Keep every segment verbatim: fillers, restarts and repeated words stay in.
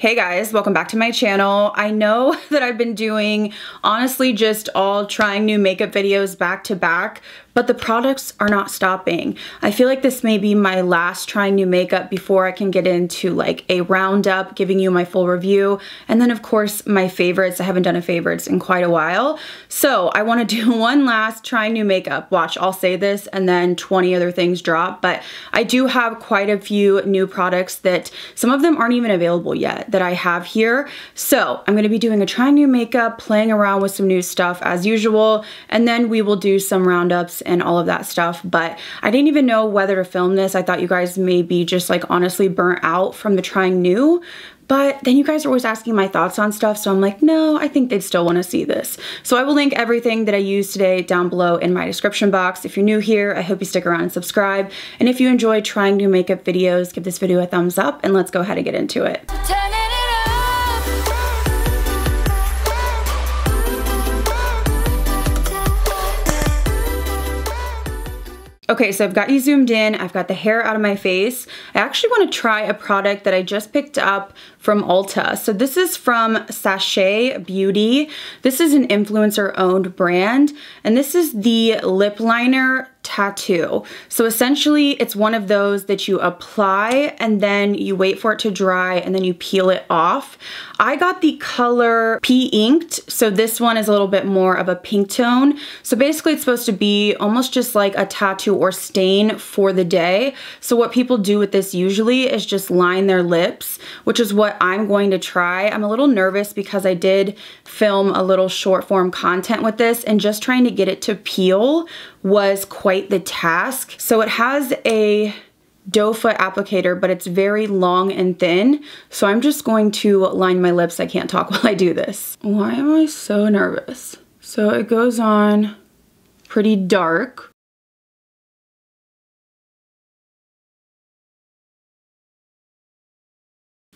Hey guys, welcome back to my channel. I know that I've been doing honestly just all trying new makeup videos back to back, but the products are not stopping. I feel like this may be my last trying new makeup before I can get into like a roundup, giving you my full review, and then of course my favorites. I haven't done a favorites in quite a while, so I want to do one last trying new makeup. Watch, I'll say this and then twenty other things drop, but I do have quite a few new products that some of them aren't even available yet that I have here. So I'm going to be doing a try new makeup, playing around with some new stuff as usual, and then we will do some roundups and all of that stuff. But I didn't even know whether to film this. I thought you guys may be just like honestly burnt out from the trying new, but then you guys are always asking my thoughts on stuff, so I'm like, no, I think they'd still want to see this. So I will link everything that I used today down below in my description box. If you're new here, I hope you stick around and subscribe. And if you enjoy trying new makeup videos, give this video a thumbs up and let's go ahead and get into it. Okay, so I've got you zoomed in, I've got the hair out of my face. I actually wanna try a product that I just picked up from Ulta. So this is from Sacheu Beauty. This is an influencer-owned brand, and this is the lip liner tattoo. So essentially it's one of those that you apply and then you wait for it to dry and then you peel it off. I got the color Pea Inked, so this one is a little bit more of a pink tone. So basically it's supposed to be almost just like a tattoo or stain for the day. So what people do with this usually is just line their lips, which is what I'm going to try. I'm a little nervous because I did film a little short form content with this, and just trying to get it to peel was quite the task. So it has a doe foot applicator, but it's very long and thin. So I'm just going to line my lips. I can't talk while I do this. Why am I so nervous? So it goes on pretty dark.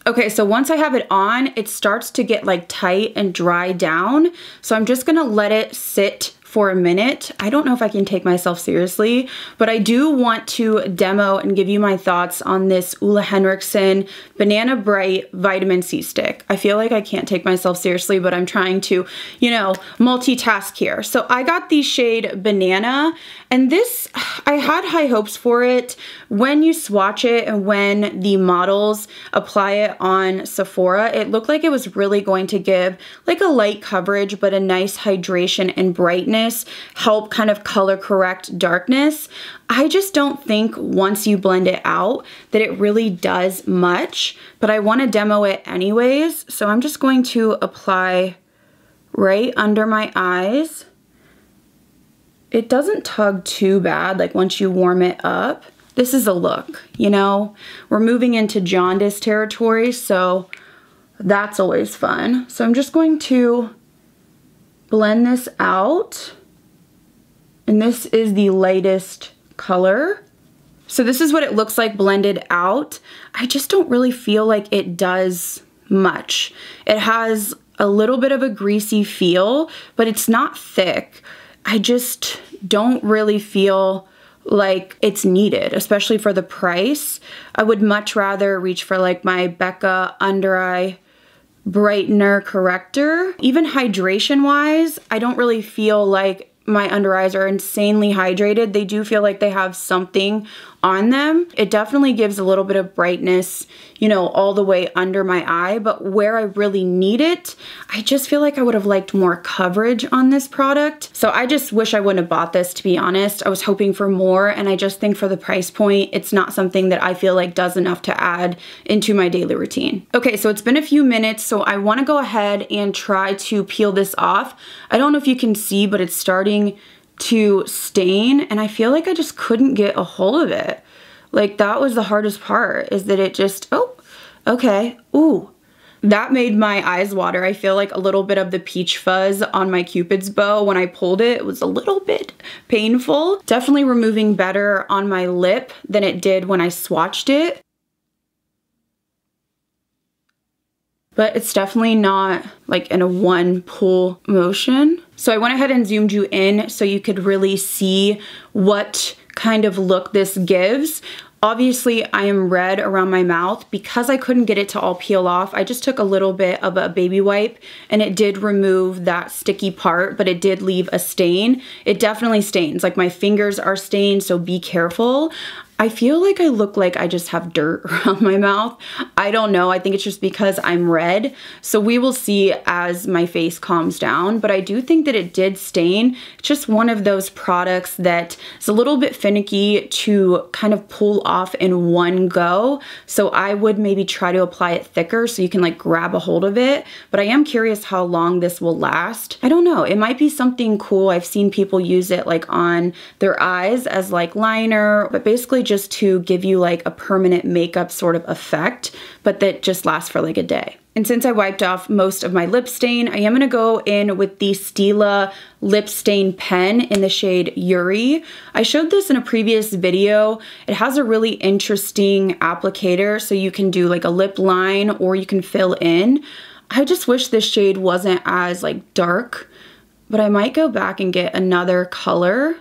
Okay, so once I have it on, it starts to get like tight and dry down. So I'm just gonna let it sit for a minute. I don't know if I can take myself seriously, but I do want to demo and give you my thoughts on this Ole Henrikson Banana Bright Vitamin C Stick. I feel like I can't take myself seriously, but I'm trying to, you know, multitask here. So I got the shade Banana, and this, I had high hopes for it. When you swatch it and when the models apply it on Sephora, it looked like it was really going to give like a light coverage, but a nice hydration and brightness, help kind of color correct darkness. I just don't think once you blend it out that it really does much, but I want to demo it anyways. So I'm just going to apply right under my eyes. It doesn't tug too bad, like once you warm it up. This is a look, you know? We're moving into jaundice territory, so that's always fun. So I'm just going to blend this out, and this is the lightest color. So this is what it looks like blended out. I just don't really feel like it does much. It has a little bit of a greasy feel, but it's not thick. I just don't really feel like it's needed, especially for the price. I would much rather reach for like my Becca under eye brightener corrector. Even hydration wise, I don't really feel like my under eyes are insanely hydrated. They do feel like they have something on them. It definitely gives a little bit of brightness, you know, all the way under my eye, but where I really need it, I just feel like I would have liked more coverage on this product. So I just wish I wouldn't have bought this, to be honest. I was hoping for more, and I just think for the price point, it's not something that I feel like does enough to add into my daily routine. Okay, so it's been a few minutes, so I wanna go ahead and try to peel this off. I don't know if you can see, but it's starting to stain, and I feel like I just couldn't get a hold of it. Like, that was the hardest part, is that it just, oh, okay, ooh. That made my eyes water. I feel like a little bit of the peach fuzz on my Cupid's bow when I pulled it. It was a little bit painful. Definitely removing better on my lip than it did when I swatched it. But it's definitely not like in a one pull motion. So I went ahead and zoomed you in so you could really see what kind of look this gives. Obviously, I am red around my mouth. Because I couldn't get it to all peel off, I just took a little bit of a baby wipe and it did remove that sticky part, but it did leave a stain. It definitely stains. Like, my fingers are stained, so be careful. I feel like I look like I just have dirt around my mouth. I don't know. I think it's just because I'm red. So we will see as my face calms down. But I do think that it did stain. It's just one of those products that is a little bit finicky to kind of pull off in one go. So I would maybe try to apply it thicker so you can like grab a hold of it. But I am curious how long this will last. I don't know. It might be something cool. I've seen people use it like on their eyes as like liner, but basically just to give you like a permanent makeup sort of effect, but that just lasts for like a day. And since I wiped off most of my lip stain, I am gonna go in with the Stila lip stain pen in the shade Yuri. I showed this in a previous video. It has a really interesting applicator, so you can do like a lip line or you can fill in. I just wish this shade wasn't as like dark, but I might go back and get another color.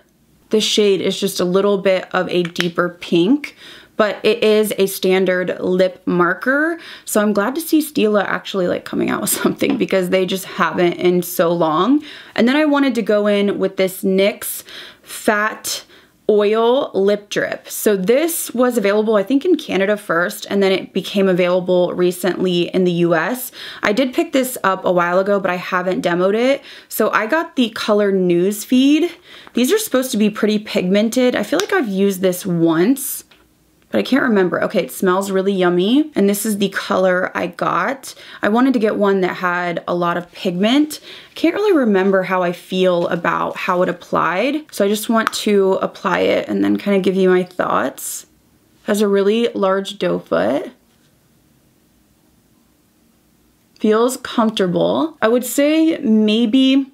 This shade is just a little bit of a deeper pink, but it is a standard lip marker. So I'm glad to see Stila actually like coming out with something, because they just haven't in so long. And then I wanted to go in with this NYX Fat Oil Lip Drip. So this was available, I think, in Canada first, and then it became available recently in the U S. I did pick this up a while ago, but I haven't demoed it. So I got the color Newsfeed. These are supposed to be pretty pigmented. I feel like I've used this once, but I can't remember. Okay, it smells really yummy. And this is the color I got. I wanted to get one that had a lot of pigment. I can't really remember how I feel about how it applied. So I just want to apply it and then kind of give you my thoughts. It has a really large doe foot. Feels comfortable. I would say maybe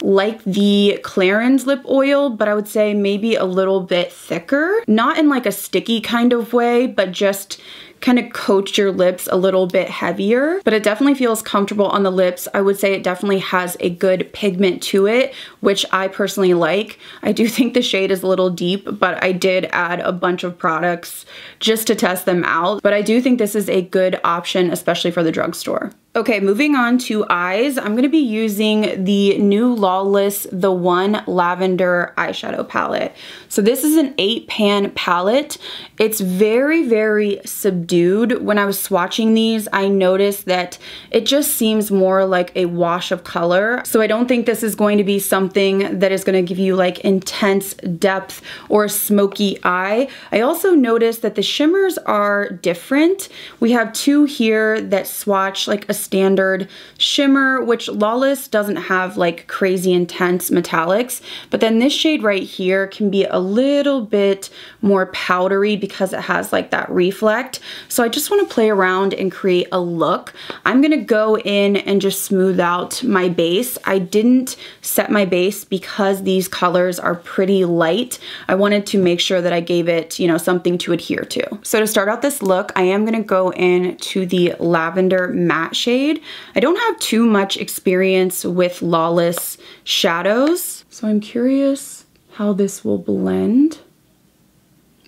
like the Clarins lip oil, but I would say maybe a little bit thicker. Not in like a sticky kind of way, but just kind of coat your lips a little bit heavier. But it definitely feels comfortable on the lips. I would say it definitely has a good pigment to it, which I personally like. I do think the shade is a little deep, but I did add a bunch of products just to test them out. But I do think this is a good option, especially for the drugstore. Okay, moving on to eyes. I'm gonna be using the new Lawless The One Lavender eyeshadow palette. So this is an eight pan palette. It's very, very subdued. When I was swatching these, I noticed that it just seems more like a wash of color. So I don't think this is going to be something that is gonna give you like intense depth or a smoky eye. I also noticed that the shimmers are different. We have two here that swatch like a standard shimmer, which Lawless doesn't have like crazy intense metallics, but then this shade right here can be a little bit more powdery because it has like that reflect. So I just want to play around and create a look. I'm going to go in and just smooth out my base. I didn't set my base because these colors are pretty light. I wanted to make sure that I gave it, you know, something to adhere to. So to start out this look, I am going to go in to the Lavender Matte shade. I don't have too much experience with Lawless shadows, so I'm curious how this will blend.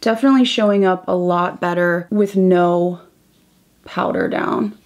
Definitely showing up a lot better with no powder down.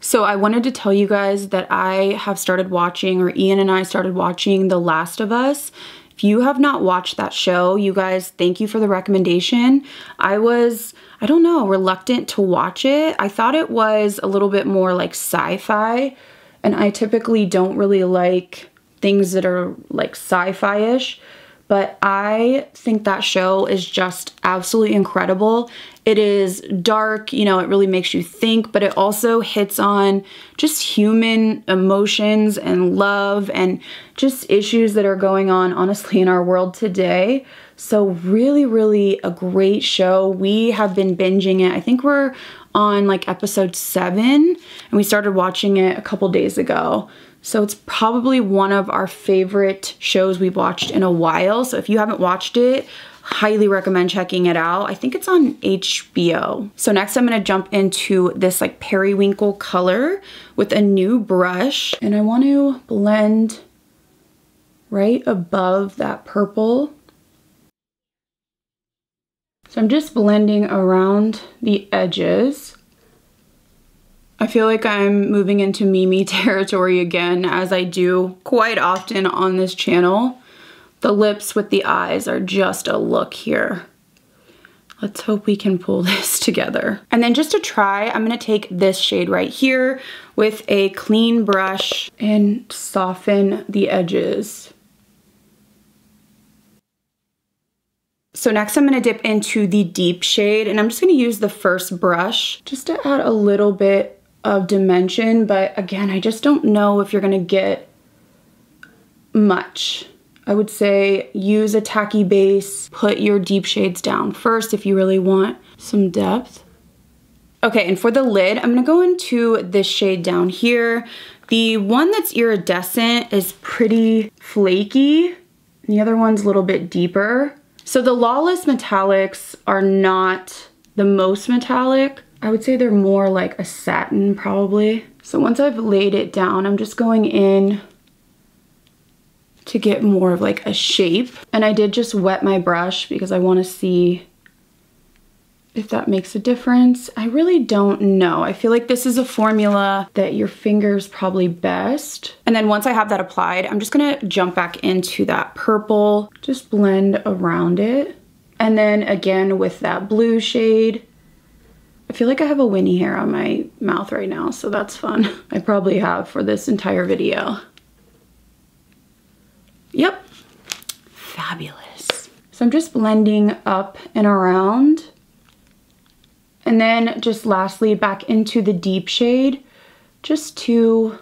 So I wanted to tell you guys that I have started watching, or Ian and I started watching, The Last of Us. If you have not watched that show, you guys, thank you for the recommendation. I was, I don't know, reluctant to watch it. I thought it was a little bit more like sci-fi, and I typically don't really like things that are like sci-fi-ish, but I think that show is just absolutely incredible. It is dark, you know, it really makes you think, but it also hits on just human emotions and love and just issues that are going on, honestly, in our world today. So really, really a great show. We have been binging it. I think we're on like episode seven, and we started watching it a couple days ago. So it's probably one of our favorite shows we've watched in a while. So if you haven't watched it, highly recommend checking it out. I think it's on H B O. So next I'm gonna jump into this like periwinkle color with a new brush. And I want to blend right above that purple. So I'm just blending around the edges. I feel like I'm moving into Mimi territory again, as I do quite often on this channel. The lips with the eyes are just a look here. Let's hope we can pull this together. And then just to try, I'm gonna take this shade right here with a clean brush and soften the edges. So next I'm gonna dip into the deep shade, and I'm just gonna use the first brush just to add a little bit of dimension, but again, I just don't know if you're gonna get much. I would say use a tacky base, put your deep shades down first if you really want some depth. Okay, and for the lid, I'm gonna go into this shade down here. The one that's iridescent is pretty flaky. The other one's a little bit deeper. So the Lawless metallics are not the most metallic. I would say they're more like a satin probably. So once I've laid it down, I'm just going in to get more of like a shape. And I did just wet my brush because I want to see if that makes a difference. I really don't know. I feel like this is a formula that your finger's probably best. And then once I have that applied, I'm just gonna jump back into that purple, just blend around it. And then again with that blue shade, I feel like I have a Winnie hair on my mouth right now, so that's fun. I probably have for this entire video. Yep, fabulous. So I'm just blending up and around. And then just lastly, back into the deep shade, just to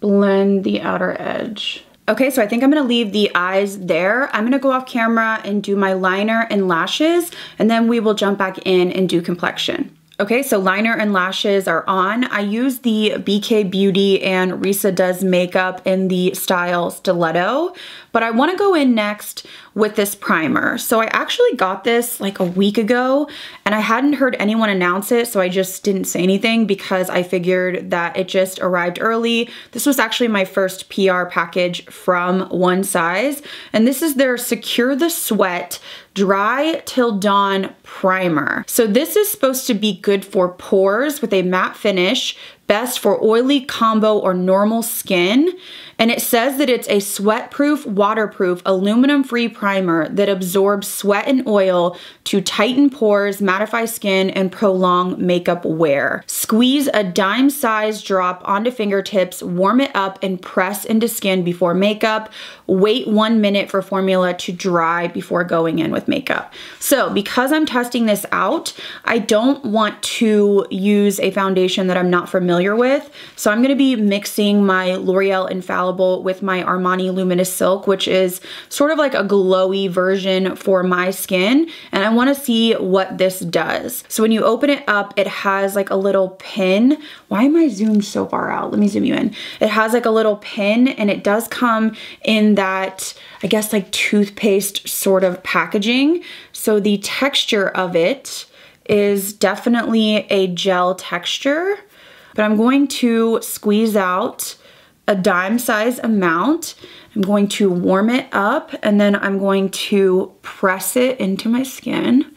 blend the outer edge. Okay, so I think I'm gonna leave the eyes there. I'm gonna go off camera and do my liner and lashes, and then we will jump back in and do complexion. Okay, so liner and lashes are on. I use the B K Beauty and Risa Does Makeup in the style Stiletto, but I wanna go in next with this primer. So I actually got this like a week ago, and I hadn't heard anyone announce it, so I just didn't say anything because I figured that it just arrived early. This was actually my first P R package from One Size, and this is their Secure the Sweat Dry Till Dawn Primer. So this is supposed to be good for pores with a matte finish, best for oily, combo, or normal skin. And it says that it's a sweat-proof, waterproof, aluminum-free primer that absorbs sweat and oil to tighten pores, mattify skin, and prolong makeup wear. Squeeze a dime-sized drop onto fingertips, warm it up, and press into skin before makeup. Wait one minute for formula to dry before going in with makeup. So because I'm testing this out, I don't want to use a foundation that I'm not familiar with with. So I'm gonna be mixing my L'Oreal Infallible with my Armani Luminous Silk, which is sort of like a glowy version for my skin. And I wanna see what this does. So when you open it up, it has like a little pin. Why am I zoomed so far out? Let me zoom you in. It has like a little pin, and it does come in that, I guess, like toothpaste sort of packaging. So the texture of it is definitely a gel texture. But I'm going to squeeze out a dime size amount. I'm going to warm it up, and then I'm going to press it into my skin,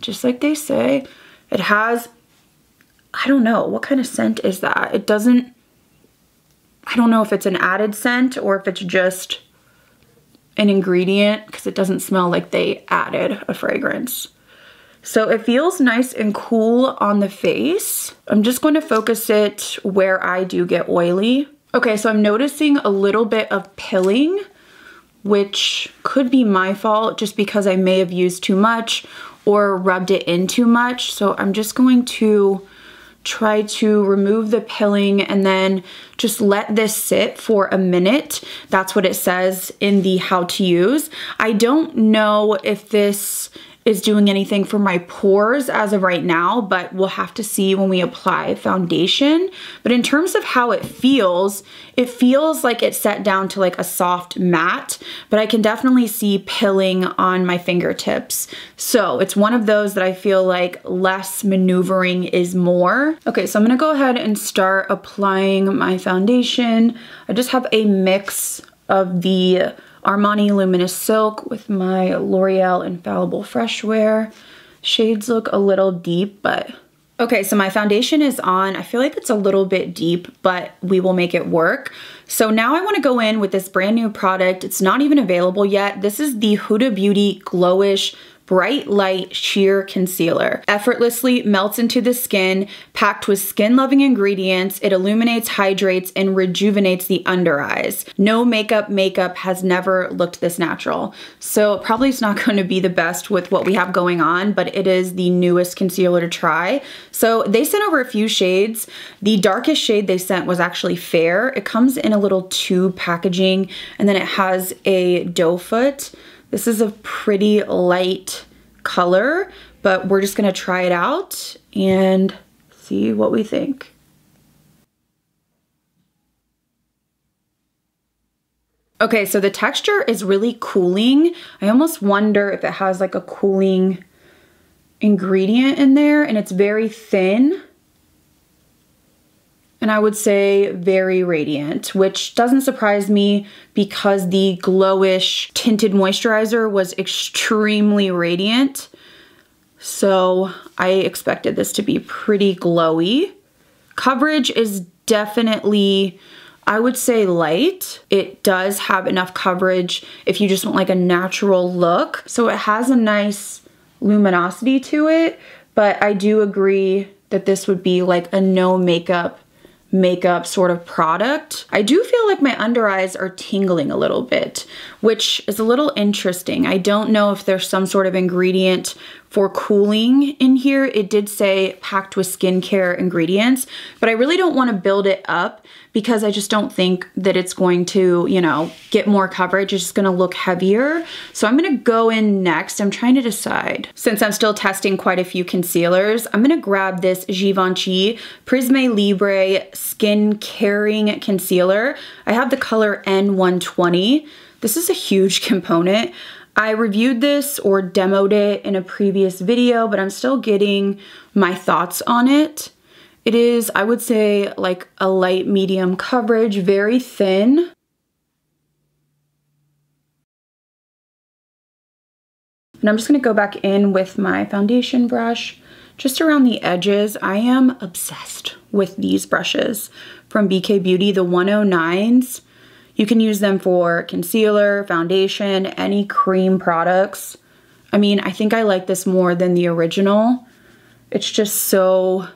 just like they say. It has, I don't know, what kind of scent is that? It doesn't, I don't know if it's an added scent or if it's just an ingredient, because it doesn't smell like they added a fragrance. So it feels nice and cool on the face. I'm just going to focus it where I do get oily. Okay, so I'm noticing a little bit of pilling, which could be my fault just because I may have used too much or rubbed it in too much. So I'm just going to try to remove the pilling and then just let this sit for a minute. That's what it says in the how to use. I don't know if this is doing anything for my pores as of right now, but we'll have to see when we apply foundation. But in terms of how it feels, it feels like it's set down to like a soft matte, but I can definitely see pilling on my fingertips. So it's one of those that I feel like less maneuvering is more. Okay, so I'm gonna go ahead and start applying my foundation. I just have a mix of the Armani Luminous Silk with my L'Oreal Infallible Fresh Wear. Shades look a little deep, but... Okay, so my foundation is on. I feel like it's a little bit deep, but we will make it work. So now I want to go in with this brand new product. It's not even available yet. This is the Huda Beauty Glowish Bright Light Sheer Concealer. Effortlessly melts into the skin, packed with skin-loving ingredients. It illuminates, hydrates, and rejuvenates the under eyes. No makeup makeup has never looked this natural. So probably it's not going to be the best with what we have going on, but it is the newest concealer to try. So they sent over a few shades. The darkest shade they sent was actually Fair. It comes in a little tube packaging, and then it has a doe foot. This is a pretty light color, but we're just gonna try it out and see what we think. Okay, so the texture is really cooling. I almost wonder if it has like a cooling ingredient in there, and it's very thin. And I would say very radiant, which doesn't surprise me because the Glowish tinted moisturizer was extremely radiant. So I expected this to be pretty glowy. Coverage is definitely, I would say, light. It does have enough coverage if you just want like a natural look. So it has a nice luminosity to it, but I do agree that this would be like a no makeup makeup sort of product. I do feel like my under eyes are tingling a little bit, which is a little interesting. I don't know if there's some sort of ingredient for cooling in here. It did say packed with skincare ingredients, but I really don't want to build it up because I just don't think that it's going to, you know, get more coverage. It's just going to look heavier. So I'm going to go in next. I'm trying to decide. Since I'm still testing quite a few concealers, I'm going to grab this Givenchy Prisme Libre Skin Caring Concealer. I have the color N one twenty. This is a huge component. I reviewed this or demoed it in a previous video, but I'm still getting my thoughts on it. It is, I would say, like a light medium coverage, very thin. And I'm just gonna go back in with my foundation brush, just around the edges. I am obsessed with these brushes from B K Beauty, the one oh nines. You can use them for concealer, foundation, any cream products. I mean, I think I like this more than the original. It's just so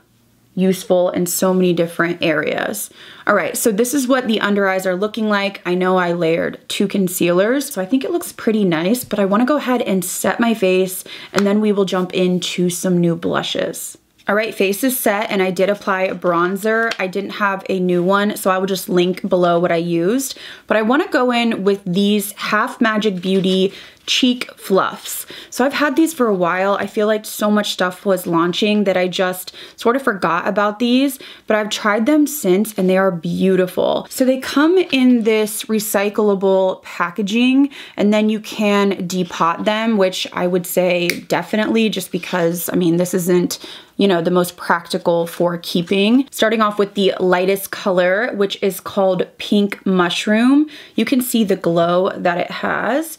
useful in so many different areas. All right, so this is what the under eyes are looking like. I know I layered two concealers, so I think it looks pretty nice, but I wanna go ahead and set my face, and then we will jump into some new blushes. All right, face is set, and I did apply a bronzer. I didn't have a new one, so I will just link below what I used. But I wanna go in with these Half Magic Beauty Cheek Fluffs. So I've had these for a while. I feel like so much stuff was launching that I just sort of forgot about these, but I've tried them since, and they are beautiful. So they come in this recyclable packaging, and then you can depot them, which I would say definitely, just because, I mean, this isn't, you know, the most practical for keeping. Starting off with the lightest color, which is called Pink Mushroom. You can see the glow that it has.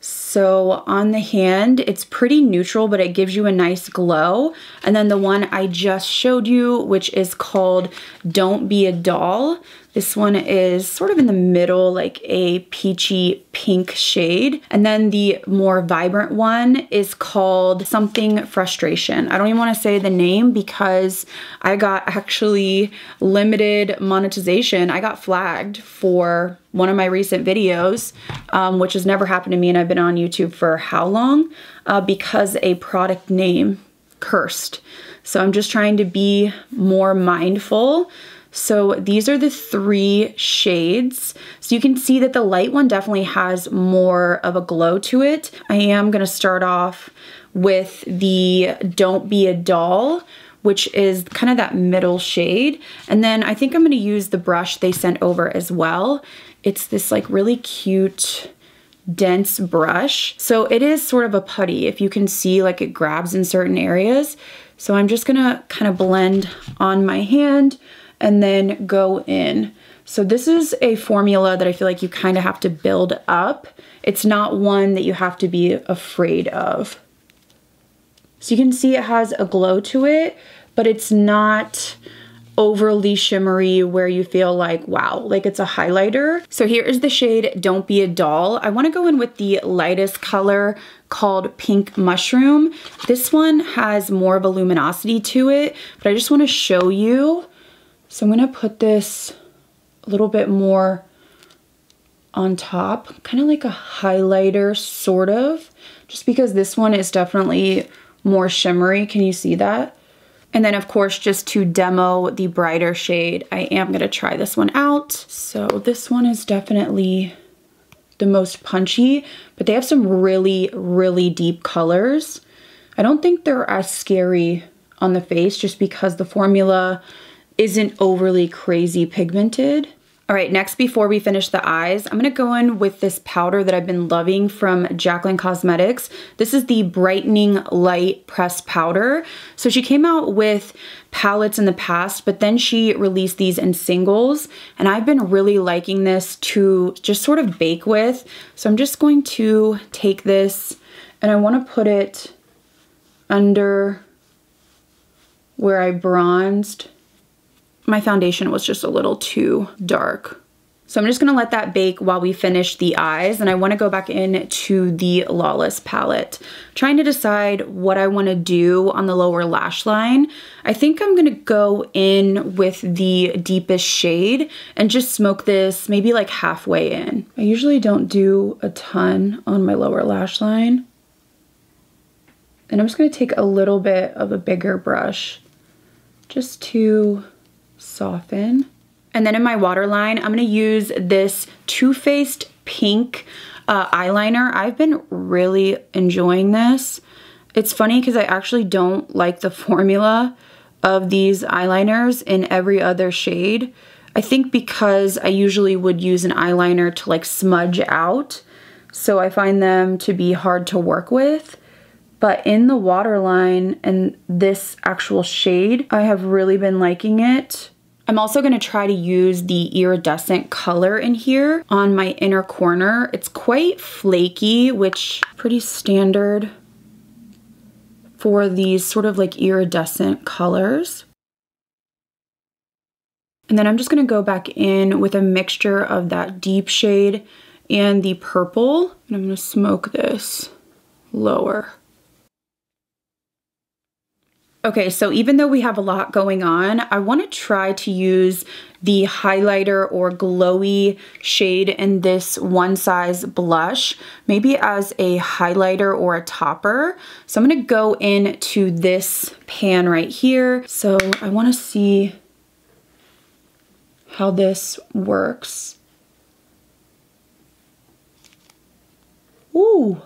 So on the hand, it's pretty neutral, but it gives you a nice glow. And then the one I just showed you, which is called Don't Be a Doll. This one is sort of in the middle, like a peachy pink shade. And then the more vibrant one is called something Frustration. I don't even want to say the name because I got actually limited monetization. I got flagged for one of my recent videos, um, which has never happened to me, and I've been on YouTube for how long? Uh, because a product name cursed. So I'm just trying to be more mindful. So these are the three shades. So you can see that the light one definitely has more of a glow to it. I am gonna start off with the Don't Be a Doll, which is kind of that middle shade. And then I think I'm gonna use the brush they sent over as well. It's this like really cute, dense brush. So it is sort of a putty. If you can see, like, it grabs in certain areas. So I'm just gonna kind of blend on my hand. and then go in. So this is a formula that I feel like you kind of have to build up. It's not one that you have to be afraid of. So you can see it has a glow to it, but it's not overly shimmery where you feel like, wow, like it's a highlighter. So here is the shade Don't Be a Doll. I wanna go in with the lightest color called Pink Mushroom. This one has more of a luminosity to it, but I just wanna show you. So I'm gonna put this a little bit more on top, kind of like a highlighter sort of, just because this one is definitely more shimmery. Can you see that? And then of course, just to demo the brighter shade, I am gonna try this one out. So this one is definitely the most punchy, but they have some really, really deep colors. I don't think they're as scary on the face just because the formula isn't overly crazy pigmented. All right, next, before we finish the eyes, I'm gonna go in with this powder that I've been loving from Jaclyn Cosmetics. This is the Brightening Light Pressed Powder. So she came out with palettes in the past, but then she released these in singles, and I've been really liking this to just sort of bake with. So I'm just going to take this, and I wanna put it under where I bronzed. My foundation was just a little too dark. So I'm just gonna let that bake while we finish the eyes, and I wanna go back in to the Lawless palette. Trying to decide what I wanna do on the lower lash line. I think I'm gonna go in with the deepest shade and just smoke this maybe like halfway in. I usually don't do a ton on my lower lash line. And I'm just gonna take a little bit of a bigger brush just to soften. And then in my waterline, I'm gonna use this Too Faced pink uh, eyeliner. I've been really enjoying this. It's funny because I actually don't like the formula of these eyeliners in every other shade. I think because I usually would use an eyeliner to like smudge out, so I find them to be hard to work with. But in the waterline and this actual shade, I have really been liking it. I'm also gonna try to use the iridescent color in here on my inner corner. It's quite flaky, which is pretty standard for these sort of like iridescent colors. And then I'm just gonna go back in with a mixture of that deep shade and the purple. And I'm gonna smoke this lower. Okay, so even though we have a lot going on, I wanna try to use the highlighter or glowy shade in this One Size blush, maybe as a highlighter or a topper. So I'm gonna go into this pan right here. So I wanna see how this works. Ooh.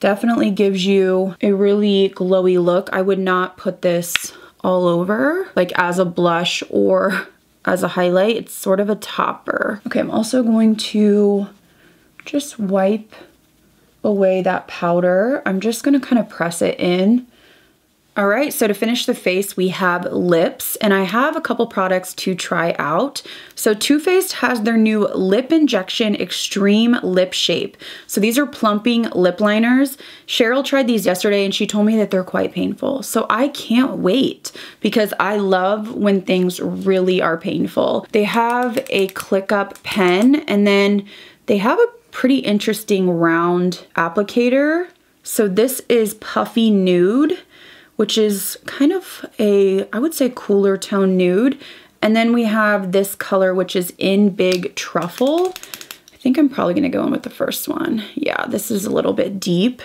Definitely gives you a really glowy look. I would not put this all over, like as a blush or as a highlight. It's sort of a topper. Okay, I'm also going to just wipe away that powder. I'm just gonna kind of press it in. All right, so to finish the face, we have lips, and I have a couple products to try out. So Too Faced has their new Lip Injection Extreme Lip Shape. So these are plumping lip liners. Cheryl tried these yesterday and she told me that they're quite painful. So I can't wait because I love when things really are painful. They have a ClickUp pen, and then they have a pretty interesting round applicator. So this is Puffy Nude, which is kind of a, I would say, cooler tone nude. And then we have this color, which is In Big Truffle. I think I'm probably gonna go in with the first one. Yeah, this is a little bit deep,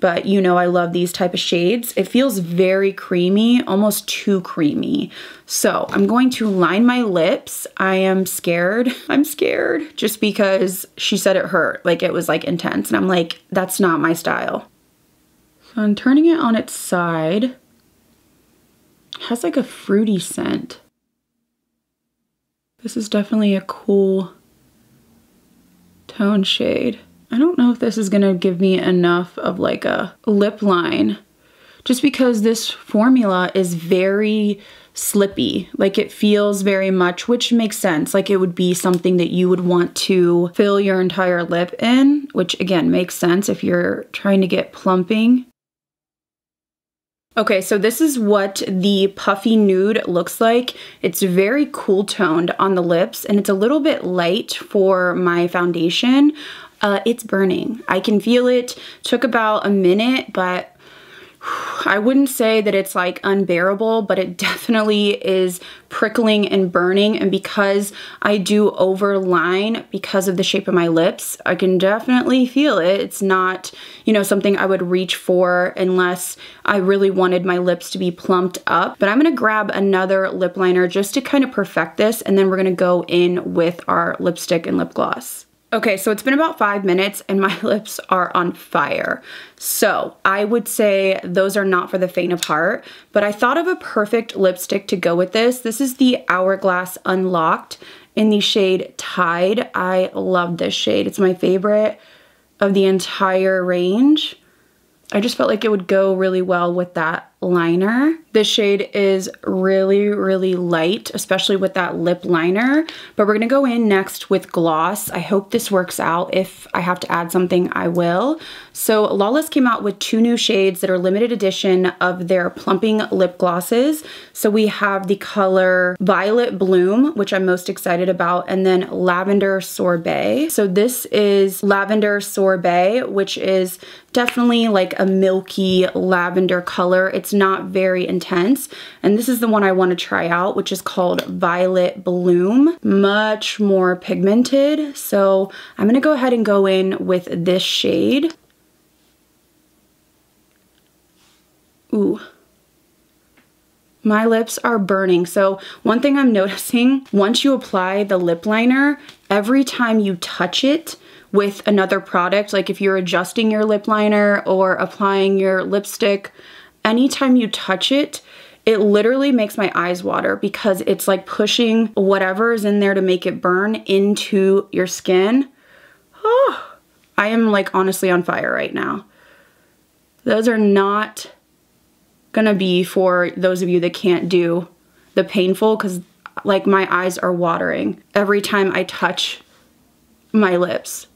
but you know I love these type of shades. It feels very creamy, almost too creamy. So I'm going to line my lips. I am scared. I'm scared just because she said it hurt, like it was like intense. And I'm like, that's not my style. I'm turning it on its side. It has like a fruity scent. This is definitely a cool tone shade. I don't know if this is gonna give me enough of like a lip line just because this formula is very slippy. Like, it feels very much, which makes sense. Like, it would be something that you would want to fill your entire lip in, which again makes sense if you're trying to get plumping. Okay, so this is what the puffy nude looks like. It's very cool toned on the lips, and it's a little bit light for my foundation. Uh, it's burning. I can feel it. Took about a minute, but I wouldn't say that it's like unbearable, but it definitely is prickling and burning. And because I do overline because of the shape of my lips, I can definitely feel it. It's not, you know, something I would reach for unless I really wanted my lips to be plumped up. But I'm going to grab another lip liner just to kind of perfect this, and then we're going to go in with our lipstick and lip gloss. Okay, so it's been about five minutes and my lips are on fire. So I would say those are not for the faint of heart, but I thought of a perfect lipstick to go with this. This is the Hourglass Unlocked in the shade Tide. I love this shade. It's my favorite of the entire range. I just felt like it would go really well with that liner. This shade is really, really light, especially with that lip liner. But we're gonna go in next with gloss. I hope this works out. If I have to add something, I will. So Lawless came out with two new shades that are limited edition of their plumping lip glosses. So we have the color Violet Bloom, which I'm most excited about, and then Lavender Sorbet. So this is Lavender Sorbet, which is definitely like a milky lavender color. It's not very intense, and this is the one I want to try out, which is called Violet Bloom. Much more pigmented, so I'm gonna go ahead and go in with this shade. Ooh, my lips are burning. So one thing I'm noticing, once you apply the lip liner, every time you touch it with another product, like if you're adjusting your lip liner or applying your lipstick, anytime you touch it, it literally makes my eyes water because it's like pushing whatever is in there to make it burn into your skin. Oh, I am like honestly on fire right now. Those are not gonna be for those of you that can't do the painful, because like my eyes are watering every time I touch my lips.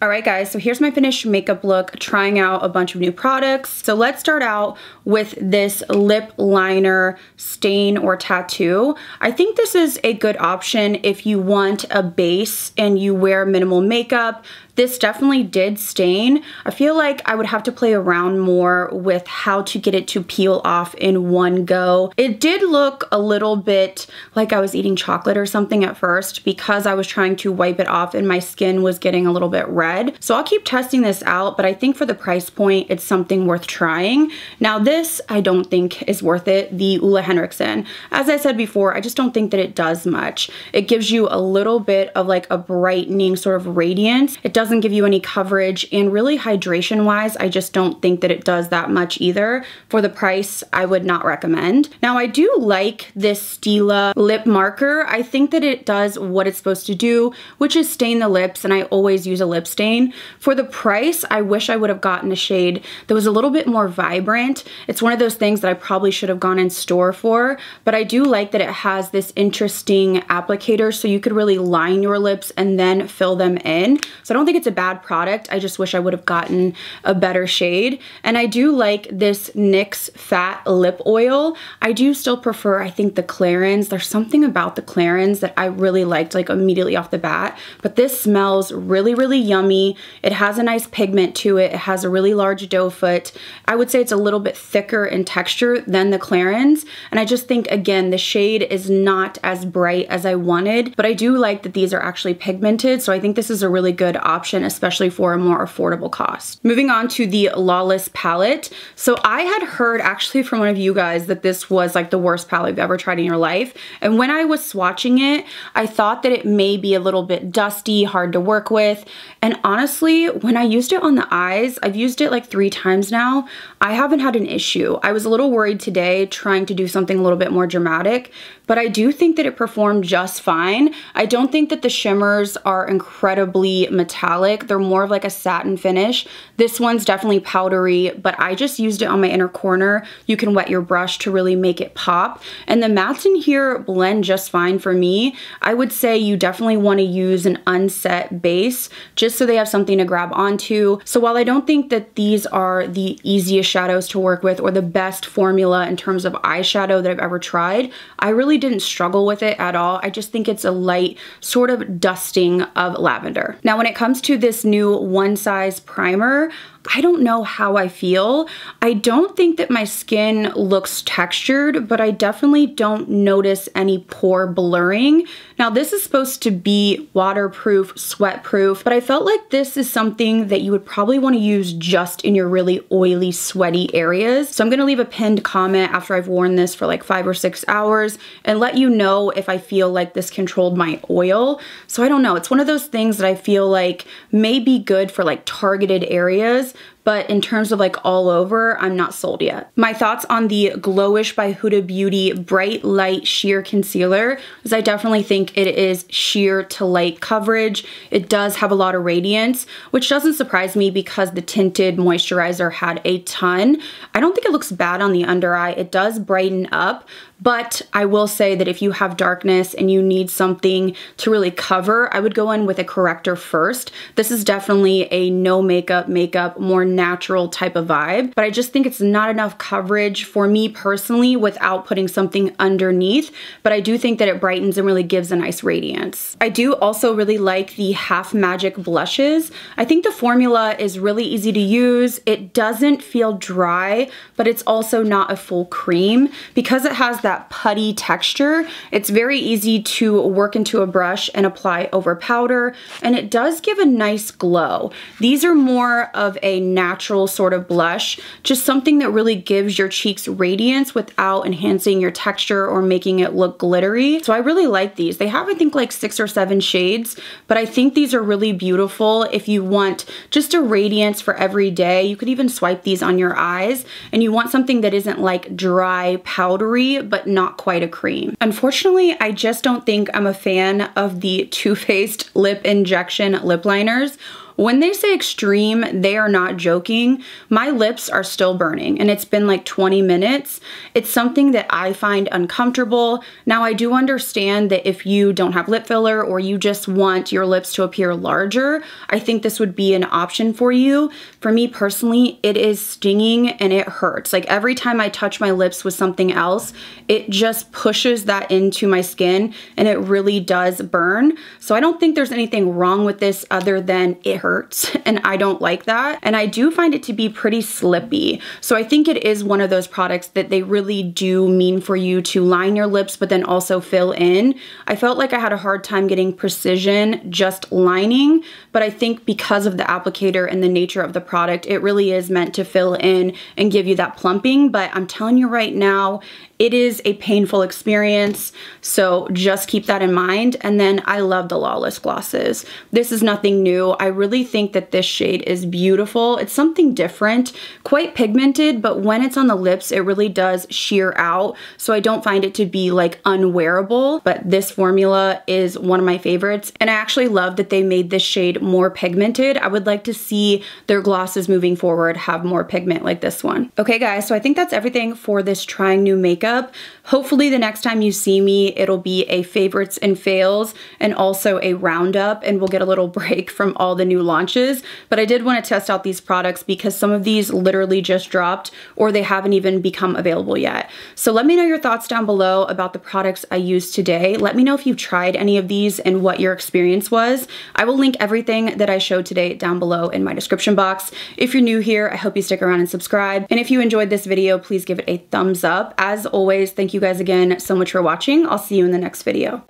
All right guys, so here's my finished makeup look, trying out a bunch of new products. So let's start out with this lip liner stain or tattoo. I think this is a good option if you want a base and you wear minimal makeup. This definitely did stain. I feel like I would have to play around more with how to get it to peel off in one go. It did look a little bit like I was eating chocolate or something at first because I was trying to wipe it off and my skin was getting a little bit red. So I'll keep testing this out, but I think for the price point, it's something worth trying. Now this, I don't think is worth it, the Ole Henrikson. As I said before, I just don't think that it does much. It gives you a little bit of like a brightening sort of radiance. It does doesn't give you any coverage, and really hydration wise, I just don't think that it does that much either. For the price, I would not recommend. Now I do like this Stila lip marker. I think that it does what it's supposed to do, which is stain the lips, and I always use a lip stain. For the price, I wish I would have gotten a shade that was a little bit more vibrant. It's one of those things that I probably should have gone in store for, but I do like that it has this interesting applicator so you could really line your lips and then fill them in. So I don't think it's a bad product. I just wish I would have gotten a better shade. And I do like this NYX Fat Lip Oil. I do still prefer, I think, the Clarins. There's something about the Clarins that I really liked, like immediately off the bat. But this smells really, really yummy. It has a nice pigment to it. It has a really large doe foot. I would say it's a little bit thicker in texture than the Clarins. And I just think, again, the shade is not as bright as I wanted, but I do like that these are actually pigmented. So I think this is a really good option. Option, especially for a more affordable cost. Moving on to the Lawless palette. So I had heard actually from one of you guys that this was like the worst palette you've ever tried in your life. And when I was swatching it, I thought that it may be a little bit dusty, hard to work with. And honestly, when I used it on the eyes, I've used it like three times now, I haven't had an issue. I was a little worried today trying to do something a little bit more dramatic, but I do think that it performed just fine. I don't think that the shimmers are incredibly metallic metallic. They're more of like a satin finish. This one's definitely powdery, but I just used it on my inner corner. You can wet your brush to really make it pop. And the mattes in here blend just fine for me. I would say you definitely want to use an unset base just so they have something to grab onto. So while I don't think that these are the easiest shadows to work with or the best formula in terms of eyeshadow that I've ever tried, I really didn't struggle with it at all. I just think it's a light sort of dusting of lavender. Now, when it comes to this new One Size primer, I don't know how I feel. I don't think that my skin looks textured, but I definitely don't notice any pore blurring. Now, this is supposed to be waterproof, sweatproof, but I felt like this is something that you would probably want to use just in your really oily, sweaty areas. So I'm going to leave a pinned comment after I've worn this for like five or six hours and let you know if I feel like this controlled my oil. So I don't know. It's one of those things that I feel like may be good for like targeted areas, but in terms of like all over, I'm not sold yet. My thoughts on the Glowish by Huda Beauty Bright Light Sheer Concealer is I definitely think it is sheer to light coverage. It does have a lot of radiance, which doesn't surprise me because the tinted moisturizer had a ton. I don't think it looks bad on the under eye. It does brighten up, but I will say that if you have darkness and you need something to really cover, I would go in with a corrector first. This is definitely a no makeup, makeup, more natural type of vibe, but I just think it's not enough coverage for me personally without putting something underneath, but I do think that it brightens and really gives a nice radiance. I do also really like the Half Magic blushes. I think the formula is really easy to use. It doesn't feel dry, but it's also not a full cream. Because it has that putty texture, it's very easy to work into a brush and apply over powder, and it does give a nice glow. These are more of a natural sort of blush, just something that really gives your cheeks radiance without enhancing your texture or making it look glittery. So I really like these. They have, I think, like six or seven shades, but I think these are really beautiful if you want just a radiance for every day. You could even swipe these on your eyes, and you want something that isn't like dry, powdery, but not quite a cream. Unfortunately, I just don't think I'm a fan of the Too Faced lip injection lip liners. When they say extreme, they are not joking. My lips are still burning, and it's been like twenty minutes. It's something that I find uncomfortable. Now, I do understand that if you don't have lip filler or you just want your lips to appear larger, I think this would be an option for you. For me personally, it is stinging and it hurts. Like every time I touch my lips with something else, it just pushes that into my skin and it really does burn. So I don't think there's anything wrong with this other than it hurts, and I don't like that, and I do find it to be pretty slippy. So I think it is one of those products that they really do mean for you to line your lips but then also fill in. I felt like I had a hard time getting precision just lining, but I think because of the applicator and the nature of the product, it really is meant to fill in and give you that plumping. But I'm telling you right now, it is a painful experience, so just keep that in mind. And then I love the Lawless glosses. This is nothing new. I really think that this shade is beautiful. It's something different, quite pigmented, but when it's on the lips, it really does sheer out. So I don't find it to be like unwearable, but this formula is one of my favorites. And I actually love that they made this shade more pigmented. I would like to see their glosses moving forward have more pigment like this one. Okay guys, so I think that's everything for this trying new makeup. Hopefully the next time you see me, it'll be a favorites and fails and also a roundup, and we'll get a little break from all the new launches. But I did want to test out these products because some of these literally just dropped or they haven't even become available yet. So let me know your thoughts down below about the products I used today. Let me know if you've tried any of these and what your experience was. I will link everything that I showed today down below in my description box. If you're new here, I hope you stick around and subscribe. And if you enjoyed this video, please give it a thumbs up. As always, thank you guys again so much for watching. I'll see you in the next video.